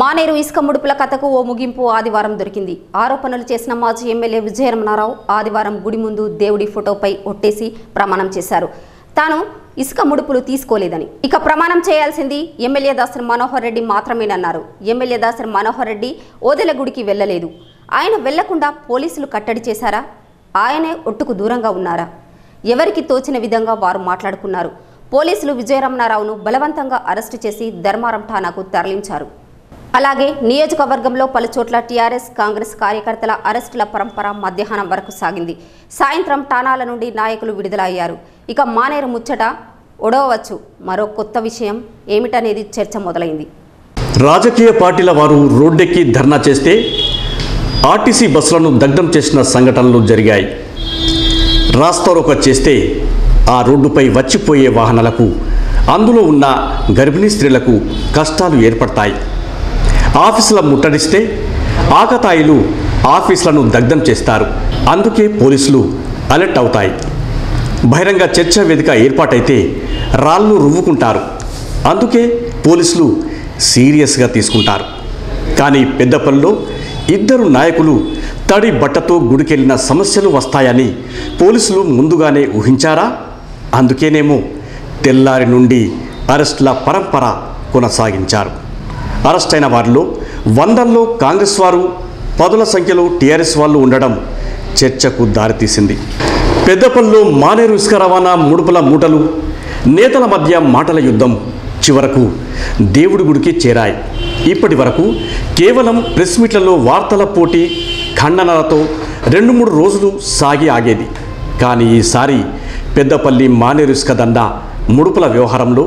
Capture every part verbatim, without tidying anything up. మానేరు ఇసుక ముడుపుల కథకు ఓ ముగింపు ఆదివారం దొరికింది. ఆరోపణలు చేసిన మాజీ ఎమ్మెల్యే విజయ రమణారావు ఆదివారం గుడి ముందు దేవుడి ఫోటోపై ఒట్టేసి ప్రమాణం చేశారు. తాను ఇసుక ముడుపులు తీసుకోలేదని, ఇక ప్రమాణం చేయాల్సింది ఎమ్మెల్యే దాసరి మనోహర్ రెడ్డి మాత్రమేనన్నారు. ఎమ్మెల్యే దాసరి మనోహర్ రెడ్డి ఓదెల గుడికి వెళ్ళలేదు. ఆయన వెళ్లకుండా పోలీసులు కట్టడి చేశారా? ఆయనే ఒట్టుకు దూరంగా ఉన్నారా? ఎవరికి తోచిన విధంగా వారు మాట్లాడుకున్నారు. పోలీసులు విజయరమణారావును బలవంతంగా అరెస్టు చేసి ధర్మారం ఠానాకు తరలించారు. అలాగే నియోజకవర్గంలో పలుచోట్ల టీఆర్ఎస్ కాంగ్రెస్ కార్యకర్తల అరెస్టుల పరంపర మధ్యాహ్నం వరకు సాగింది. సాయంత్రం ఠానాల నుండి నాయకులు విడుదలయ్యారు. ఇక మానేరు ముచ్చట ఒడవచ్చు. మరో కొత్త విషయం ఏమిటనేది చర్చ మొదలైంది. రాజకీయ పార్టీల వారు రోడ్డెక్కి ధర్నా చేస్తే ఆర్టీసీ బస్సులను దగ్ధం చేసిన సంఘటనలు జరిగాయి. రాస్తారోక చేస్తే ఆ రోడ్డుపై వచ్చిపోయే వాహనాలకు, అందులో ఉన్న గర్భిణీ స్త్రీలకు కష్టాలు ఏర్పడతాయి. ఆఫీసుల ముట్టడిస్తే ఆకతాయిలు ఆఫీసులను దగ్ధం చేస్తారు. అందుకే పోలీసులు అలర్ట్ అవుతాయి. బహిరంగ చర్చా వేదిక ఏర్పాటైతే రాళ్ళు రువ్వుకుంటారు. అందుకే పోలీసులు సీరియస్గా తీసుకుంటారు. కానీ పెద్దపల్లిలో ఇద్దరు నాయకులు తడి బట్టతో గుడికెళ్లిన సమస్యలు వస్తాయని పోలీసులు ముందుగానే ఊహించారా? అందుకేనేమో తెల్లారి నుండి అరెస్టుల పరంపర కొనసాగించారు. అరెస్ట్ అయిన వారిలో వందల్లో కాంగ్రెస్ వారు, పదుల సంఖ్యలో టీఆర్ఎస్ వాళ్ళు ఉండడం చర్చకు దారితీసింది. పెద్దపల్లిలో మానేరు ఇసుక రవాణా, ముడుపుల మూటలు, నేతల మధ్య మాటల యుద్ధం చివరకు దేవుడి గుడికి చేరాయి. ఇప్పటి వరకు కేవలం ప్రెస్ మీట్లలో వార్తల పోటీ, ఖండనలతో రెండు మూడు రోజులు సాగి ఆగేది. కానీ ఈసారి పెద్దపల్లి మానేరు ఇసుక దందా ముడుపుల వ్యవహారంలో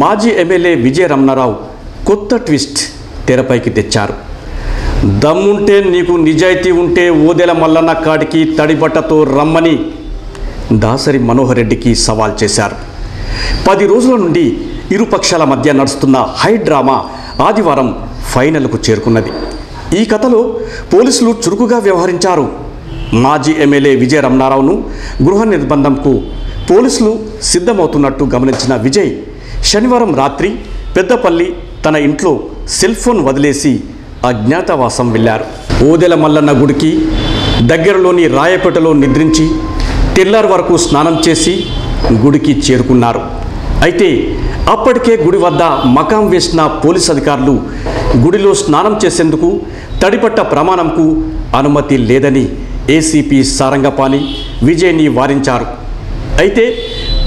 మాజీ ఎమ్మెల్యే విజయ రమణారావు కొత్త ట్విస్ట్ తెరపైకి తెచ్చారు. దమ్ముంటే, నీకు నిజాయితీ ఉంటే ఓదెల మల్లన్న కాడికి తడిబట్టతో రమ్మని దాసరి మనోహర్ రెడ్డికి సవాల్ చేశారు. పది రోజుల నుండి ఇరుపక్షాల మధ్య నడుస్తున్న హై డ్రామా ఆదివారం ఫైనల్కు చేరుకున్నది. ఈ కథలో పోలీసులు చురుకుగా వ్యవహరించారు. మాజీ ఎమ్మెల్యే విజయ రమణారావును గృహ నిర్బంధంకు పోలీసులు సిద్ధమవుతున్నట్టు గమనించిన విజయ్ శనివారం రాత్రి పెద్దపల్లి తన ఇంట్లో సెల్ ఫోన్ వదిలేసి అజ్ఞాతవాసం వెళ్ళారు. ఓదెల మల్లన్న గుడికి దగ్గరలోని రాయపేటలో నిద్రించి తెల్లారు వరకు స్నానం చేసి గుడికి చేరుకున్నారు. అయితే అప్పటికే గుడి వద్ద మకాం వేసిన పోలీస్ అధికారులు గుడిలో స్నానం చేసేందుకు తడిపట్ట ప్రమాణంకు అనుమతి లేదని ఏసీపీ సారంగపాని విజయ్ని వారించారు. అయితే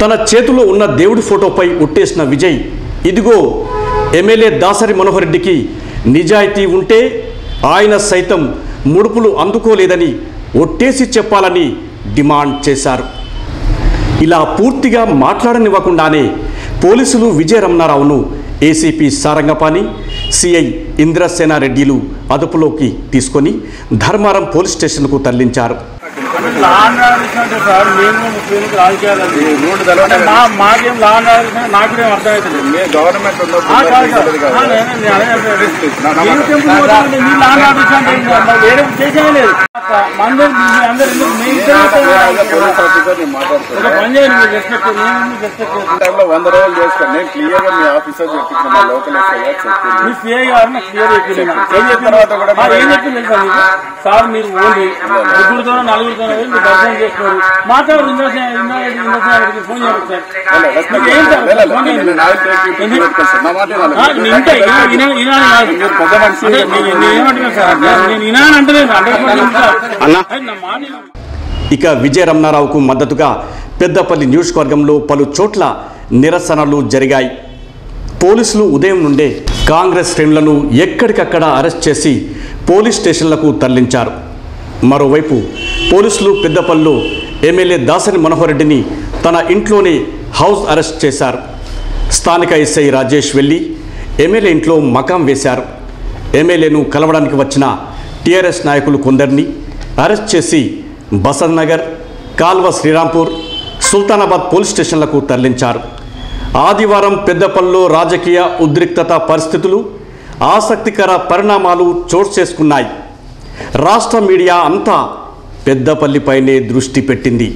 తన చేతిలో ఉన్న దేవుడి ఫోటోపై ఒట్టేసిన విజయ్, ఇదిగో ఎమ్మెల్యే దాసరి మనోహర్ రెడ్డికి నిజాయితీ ఉంటే ఆయన సైతం ముడుపులు అందుకోలేదని ఒట్టేసి చెప్పాలని డిమాండ్ చేశారు. ఇలా పూర్తిగా మాట్లాడనివ్వకుండానే పోలీసులు విజయ రమణారావును ఏసీపీ సారంగపాణి, సిఐ ఇంద్రసేనారెడ్డిలు అదుపులోకి తీసుకొని ధర్మారం పోలీస్ స్టేషన్కు తరలించారు. వంద రోజులు చేస్తాను క్లియర్ గా మీ ఆఫీసర్ చెప్పింది, లోకల్ సిఐ గారు క్లియర్ చెప్పింది సార్, మీరు ఓన్లీ ముగ్గురుతోనో నలుగురితోనో మీరు దర్శనం చేస్తున్నారు. మాట్లాడు ఫోన్ చేస్తారు. ఇక విజయ రమణారావుకు మద్దతుగా పెద్దపల్లి నియోజకవర్గంలో పలు చోట్ల నిరసనలు జరిగాయి. పోలీసులు ఉదయం నుండే కాంగ్రెస్ శ్రేణులను ఎక్కడికక్కడ అరెస్ట్ చేసి పోలీస్ స్టేషన్లకు తరలించారు. మరోవైపు పోలీసులు పెద్దపల్లిలో ఎమ్మెల్యే దాసరి మనోహర్ రెడ్డిని తన ఇంట్లోనే హౌస్ అరెస్ట్ చేశారు. స్థానిక ఎస్ఐ రాజేష్ వెళ్ళి ఎమ్మెల్యే ఇంట్లో మకాం వేశారు. ఎమ్మెల్యేను కలవడానికి వచ్చిన టీఆర్ఎస్ నాయకులు కొందరిని అరెస్ట్ చేసి బసంత్ నగర్, కాల్వ శ్రీరాంపూర్, సుల్తానాబాద్ పోలీస్ స్టేషన్లకు తరలించారు. ఆదివారం పెద్దపల్లిలో రాజకీయ ఉద్రిక్తత పరిస్థితులు ఆసక్తికర పరిణామాలు చోటు చేసుకున్నాయి. రాష్ట్ర మీడియా అంతా పెద్దపల్లిపైనే దృష్టి పెట్టింది.